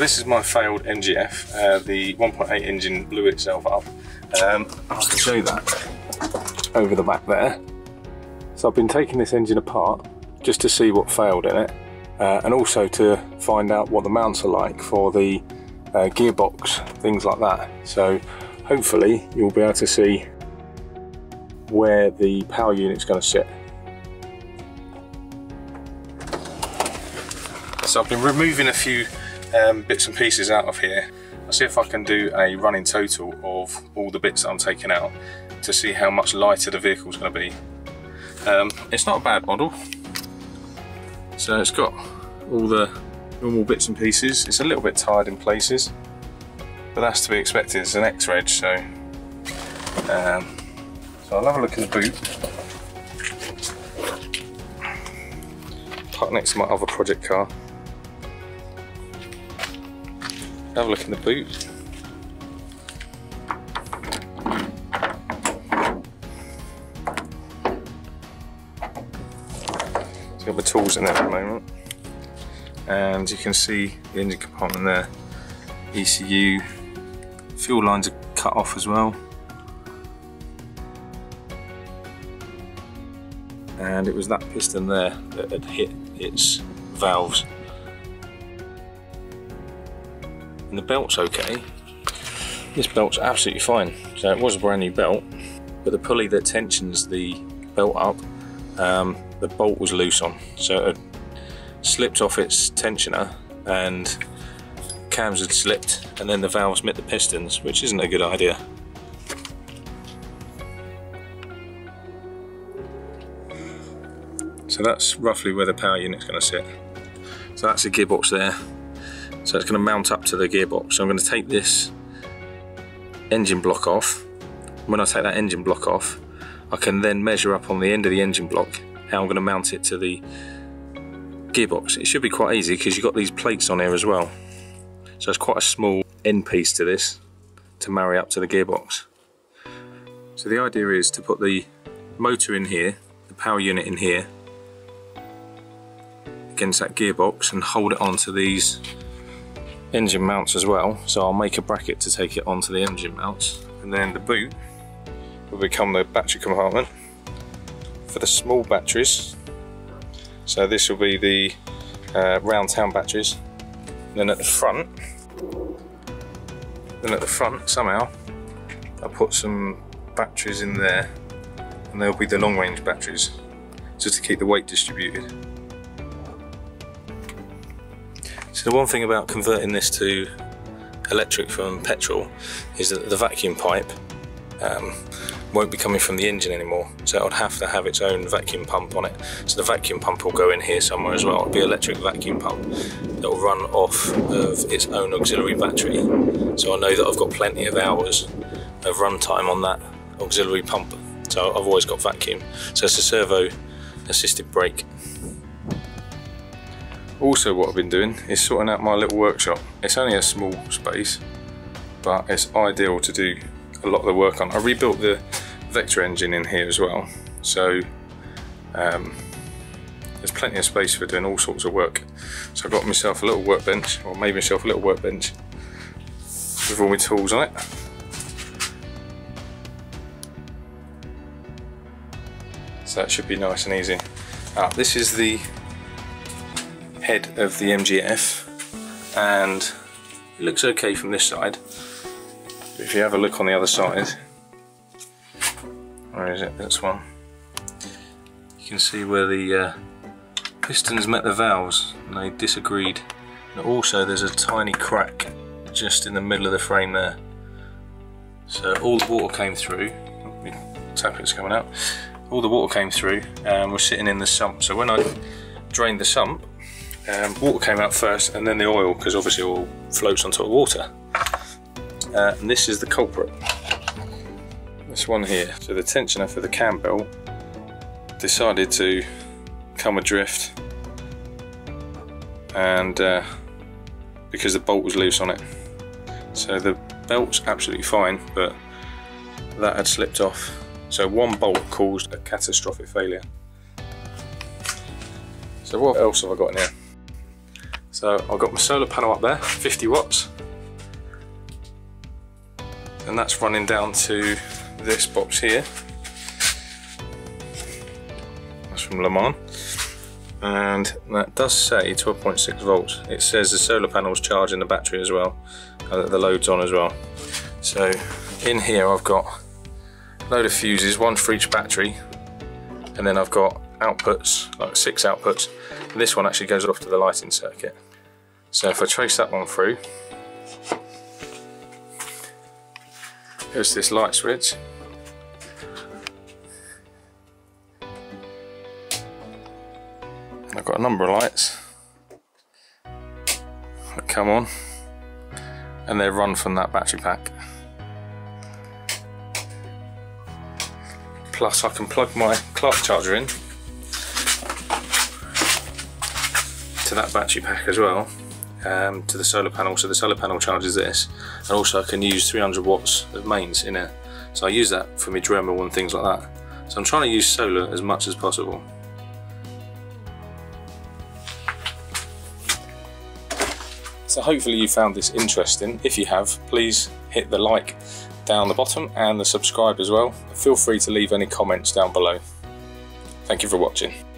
this is my failed MGF. The 1.8 engine blew itself up. I can show you that over the back there. So I've been taking this engine apart just to see what failed in it, and also to find out what the mounts are like for the gearbox, things like that. So hopefully you'll be able to see where the power unit's going to sit. So I've been removing a few bits and pieces out of here. I'll see if I can do a running total of all the bits that I'm taking out to see how much lighter the vehicle's going to be. It's not a bad model, so it's got all the normal bits and pieces. It's a little bit tired in places, but that's to be expected. It's an X-Reg, so I'll have a look in the boot, parked next to my other project car. Have a look in the boot. It's got my tools in there at the moment, and you can see the engine compartment there, ECU, fuel lines are cut off as well, and it was that piston there that had hit its valves. And the belt's okay. This belt's absolutely fine. So it was a brand new belt, but the pulley that tensions the belt up, the bolt was loose on, so it slipped off its tensioner and cams had slipped, and then the valves met the pistons, which isn't a good idea. So that's roughly where the power unit's going to sit. So that's the gearbox there. So it's going to mount up to the gearbox. So I'm going to take this engine block off. When I take that engine block off, I can then measure up on the end of the engine block how I'm going to mount it to the gearbox. It should be quite easy because you've got these plates on here as well. So it's quite a small end piece to this to marry up to the gearbox. So the idea is to put the motor in here, the power unit in here, against that gearbox and hold it onto these engine mounts as well. So I'll make a bracket to take it onto the engine mounts, and then the boot will become the battery compartment for the small batteries. So this will be the round town batteries. And then at the front, somehow I'll put some batteries in there, and they'll be the long range batteries, just to keep the weight distributed. So the one thing about converting this to electric from petrol is that the vacuum pipe won't be coming from the engine anymore, so it would have to have its own vacuum pump on it. So the vacuum pump will go in here somewhere as well. It'll be an electric vacuum pump that will run off of its own auxiliary battery, so I know that I've got plenty of hours of run time on that auxiliary pump, so I've always got vacuum. So it's a servo assisted brake. Also, what I've been doing is sorting out my little workshop. It's only a small space, but it's ideal to do a lot of the work on. I rebuilt the Victor engine in here as well, so there's plenty of space for doing all sorts of work. So I got myself a little workbench, or made myself a little workbench with all my tools on it. So that should be nice and easy. This is the head of the MGF, and it looks okay from this side. If you have a look on the other side, where is it? That's one. You can see where the pistons met the valves and they disagreed, and also there's a tiny crack just in the middle of the frame there, so all the water came through. Tappet's coming out. All the water came through and was sitting in the sump, so when I drained the sump, water came out first and then the oil, because obviously oil floats on top of water. And this is the culprit, this one here. So the tensioner for the cam belt decided to come adrift, and because the bolt was loose on it. So the belt's absolutely fine, but that had slipped off. So one bolt caused a catastrophic failure. So what else have I got in here? So I've got my solar panel up there, 50 watts. And that's running down to this box here. That's from Le Mans. And that does say 12.6 volts. It says the solar panel's charging the battery as well, the load's on as well. So in here I've got a load of fuses, one for each battery, and then I've got outputs, like 6 outputs. And this one actually goes off to the lighting circuit. So if I trace that one through, here's this light switch. I've got a number of lights that come on and they run from that battery pack. Plus I can plug my Clark charger in to that battery pack as well, to the solar panel, so the solar panel charges this, and also I can use 300 watts of mains in it. So I use that for my Dremel and things like that. So I'm trying to use solar as much as possible. So hopefully you found this interesting. If you have, please hit the like down the bottom and the subscribe as well. Feel free to leave any comments down below. Thank you for watching.